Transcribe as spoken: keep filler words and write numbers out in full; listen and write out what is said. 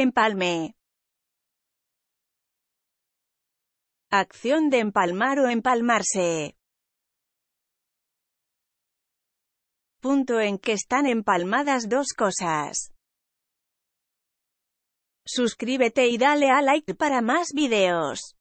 Empalme. Acción de empalmar o empalmarse. Punto en que están empalmadas dos cosas. Suscríbete y dale a like para más videos.